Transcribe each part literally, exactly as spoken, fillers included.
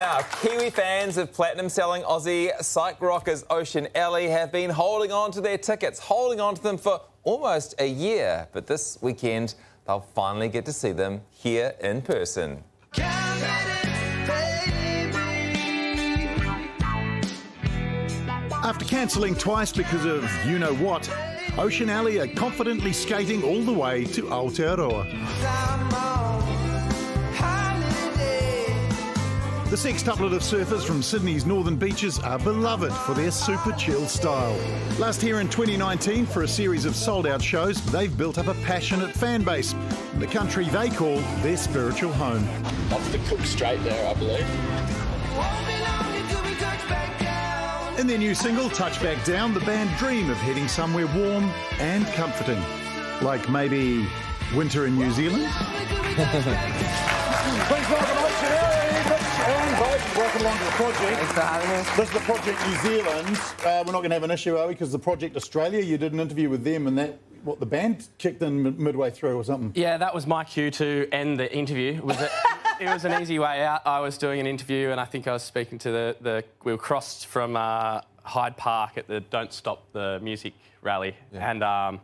Now, Kiwi fans of platinum-selling Aussie psych rockers Ocean Alley have been holding on to their tickets, holding on to them for almost a year. But this weekend, they'll finally get to see them here in person. After cancelling twice because of you-know-what, Ocean Alley are confidently skating all the way to Aotearoa. The sextuplet of surfers from Sydney's northern beaches are beloved for their super chill style. Last here in twenty nineteen, for a series of sold-out shows, they've built up a passionate fan base in the country they call their spiritual home. Off the Cook Strait there, I believe. In their new single, Touch Back Down, the band dream of heading somewhere warm and comforting. Like maybe winter in New Zealand? Please welcome Ocean Alley, Mitch and Baden. Welcome along to The Project. Thanks for having us. This is The Project New Zealand. Uh, we're not going to have an issue, are we? Because The Project Australia, you did an interview with them and that, what, the band kicked in midway through or something? Yeah, that was my cue to end the interview. It was, a, it was an easy way out. I was doing an interview and I think I was speaking to the... the we were crossed from uh, Hyde Park at the Don't Stop the Music rally. Yeah. And... Um,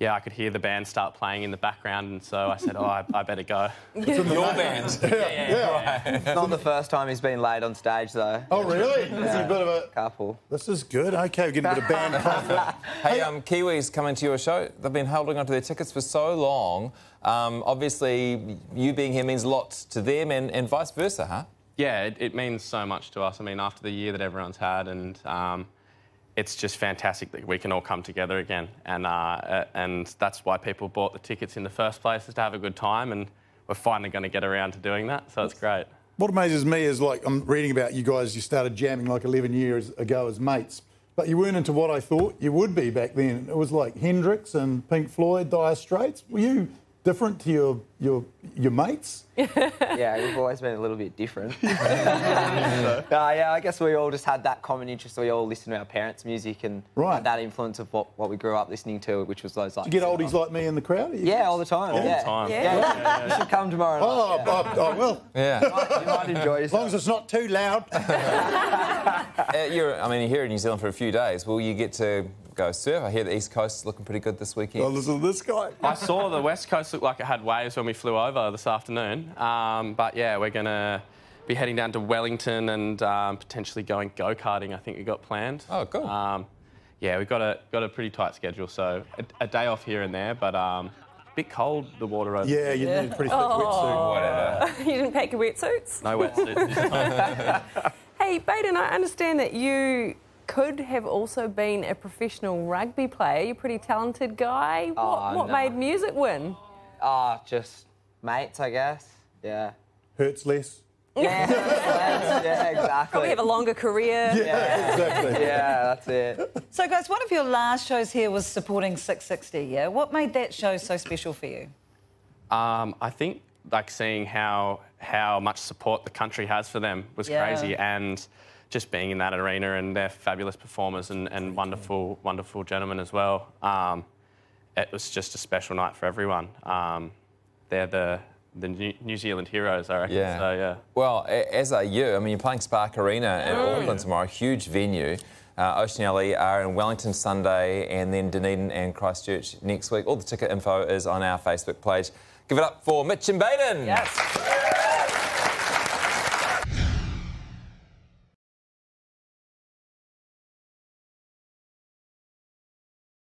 Yeah, I could hear the band start playing in the background, and so I said, oh, I, I better go. It's in your band. Yeah, yeah, yeah, yeah. Right. It's not the first time he's been laid on stage, though. Oh, really? Yeah. This is a bit of a... Couple. This is good. OK, we're getting a bit of band profit. Hey, um, Kiwis coming to your show, they've been holding onto their tickets for so long. Um, obviously, you being here means lots to them and, and vice versa, huh? Yeah, it, it means so much to us. I mean, after the year that everyone's had and... Um, it's just fantastic that we can all come together again, and uh, and that's why people bought the tickets in the first place, is to have a good time, and we're finally going to get around to doing that, so it's great. What amazes me is, like, I'm reading about you guys, you started jamming like eleven years ago as mates, but you weren't into what I thought you would be back then. It was like Hendrix and Pink Floyd, Dire Straits. Were you different to your your your mates? Yeah, we've always been a little bit different. uh, yeah, I guess we all just had that common interest. We all listened to our parents' music and right. had that influence of what, what we grew up listening to, which was those like. Did you get oldies like me in the crowd? Yeah, all the time. All yeah. the time. Yeah. Yeah. Yeah. Yeah. Yeah. You should come tomorrow. Oh, night, yeah. I, I will. Yeah. You might, you might enjoy yourself. As long as it's not too loud. uh, you're, I mean, you're here in New Zealand for a few days. Will you get to go surf? I hear the East Coast is looking pretty good this weekend. Oh, listen to this guy. I saw the West Coast look like it had waves when we flew over this afternoon. Um, but yeah, we're going to be heading down to Wellington and um, potentially going go-karting, I think we've got planned. Oh, cool. Um, yeah, we've got a, got a pretty tight schedule, so a, a day off here and there, but um, a bit cold, the water over there. Yeah, you yeah. need a pretty thick oh. wetsuit. Whatever. You didn't pack your wetsuits? No wetsuits. Hey, Baden, I understand that you... could have also been a professional rugby player. You're a pretty talented guy. What, oh, what no. made music win? Oh, just mates, I guess. Yeah. Hurts less. Yeah, yeah, exactly. Probably have a longer career. Yeah, yeah. exactly. Yeah, that's it. So, guys, one of your last shows here was supporting Six Sixty, yeah? What made that show so special for you? Um, I think, like, seeing how, how much support the country has for them was yeah. crazy, and... just being in that arena, and they're fabulous performers and, and wonderful, wonderful gentlemen as well. Um, it was just a special night for everyone. Um, they're the the New, New Zealand heroes, I reckon. Yeah. So, yeah. Well, as are you. I mean, you're playing Spark Arena in oh. Auckland tomorrow, a huge venue. Uh, Ocean Alley are in Wellington Sunday, and then Dunedin and Christchurch next week. All the ticket info is on our Facebook page. Give it up for Mitch and Baden. Yes.